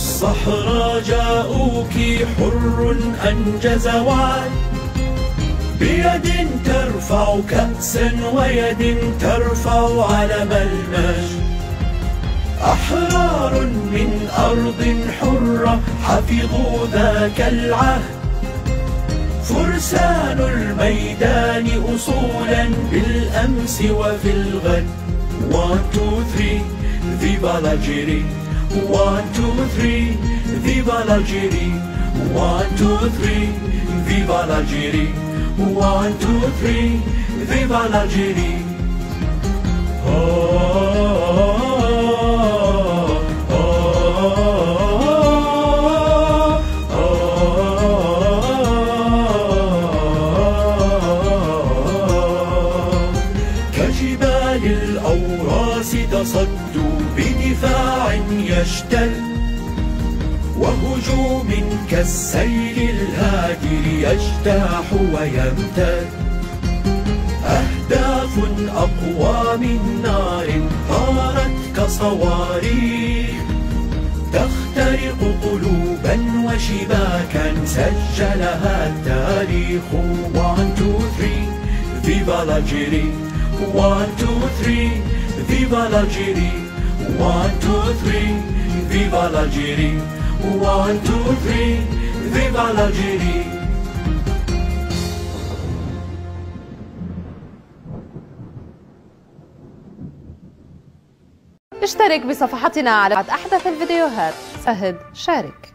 الصحراء جاءوك حر أنجز وعد، بيد ترفع كأسا ويد ترفع علم المجد، أحرار من أرض حرة حفظوا ذاك العهد، فرسان الميدان أصولا بالأمس وفي الغد. 1 2 3 Viva l'Algérie. 1 2 3 Viva l'Algérie. 1 2 3 Viva l'Algérie. 1 2 3 Viva l'Algérie. الأوراس تصدوا بدفاع يشتل، وهجوم كالسيل الهادر يجتاح ويمتد، أهداف أقوى من نار طارت كصواريخ، تخترق قلوبا وشباكا سجلها التاريخ. 1 2 3 Viva l'Algérie. 1 2 3 Viva l'Algérie. 1 2 3 Viva l'Algérie. 1 2 3 Viva l'Algérie. اشترك بصفحتنا على أحدث الفيديوهات. شارك.